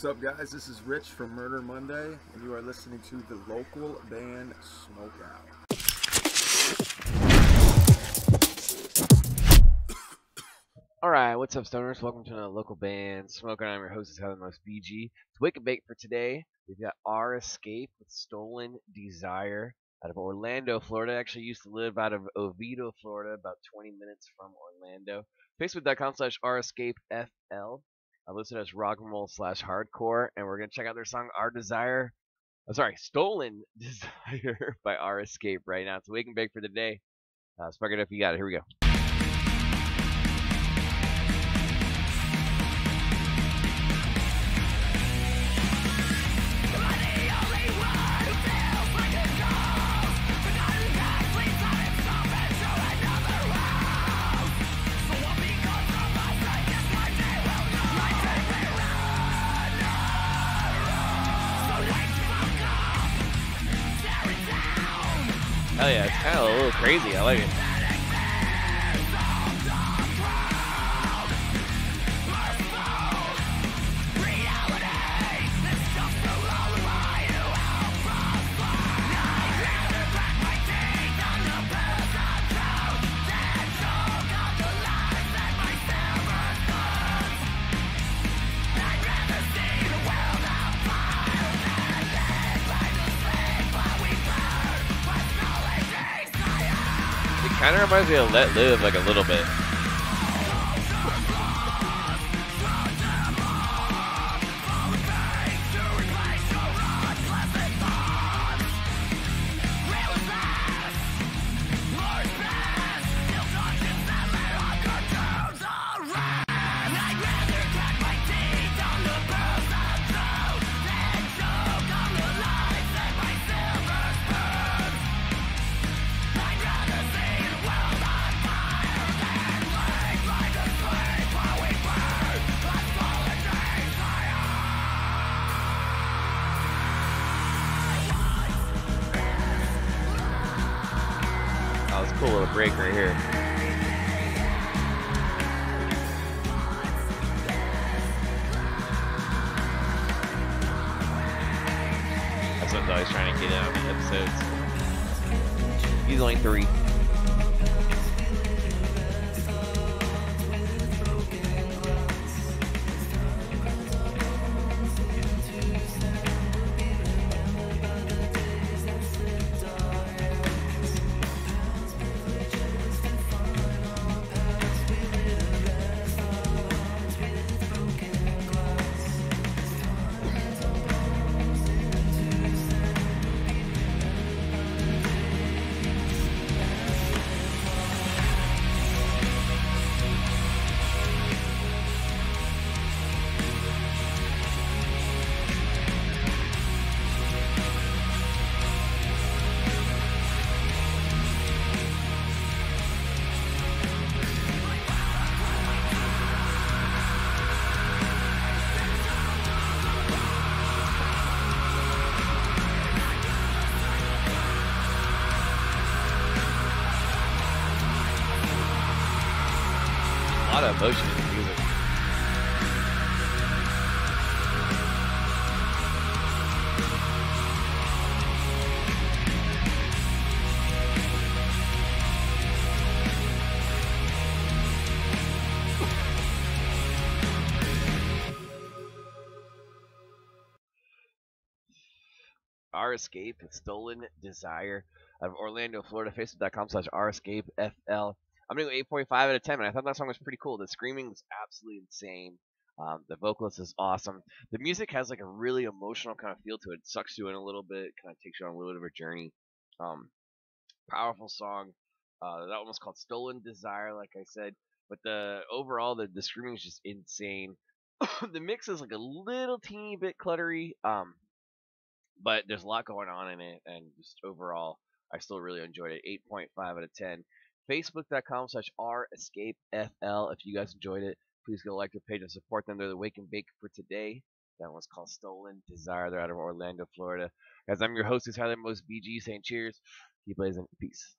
What's up, guys? This is Rich from Murder Monday, and you are listening to the Local Band Smokeout. Alright, what's up, stoners? Welcome to another Local Band Smokeout. I'm your host, Helen Most BG. It's Wake and Bake for today. We've got Our Escape with Stolen Desire out of Orlando, Florida. I actually used to live out of Oviedo, Florida, about 20 minutes from Orlando. Facebook.com/Our Escape FL. I listed as rock and roll /hardcore, and we're gonna check out their song Stolen Desire by Our Escape right now. It's Wake and Bake for the day. Spark it up, you got it. Here we go. Hell yeah, it's kind of a little crazy. I like it. Kind of reminds me of Let Live, like, a little bit. It's a cool little break right here. That's what I was always trying to get out of the episodes. He's only 3. A lot of emotion in the music. Our Escape with Stolen Desire out of Orlando, Florida. Facebook.com/Our Escape FL. I'm doing 8.5 out of 10, and I thought that song was pretty cool. The screaming was absolutely insane. The vocalist is awesome. The music has like a really emotional kind of feel to it. It sucks you in a little bit, kind of takes you on a little bit of a journey. Powerful song. That one was called Stolen Desire, like I said. But overall, the screaming is just insane. The mix is like a little teeny bit cluttery, but there's a lot going on in it, and just overall, I still really enjoyed it. 8.5 out of 10. Facebook.com/Our Escape FL. If you guys enjoyed it, please go like their page and support them. They're the Wake and Bake for today. That one's called Stolen Desire. They're out of Orlando, Florida. Guys, I'm your host, who's Highland Most BG, saying cheers. Keep blazing. Peace.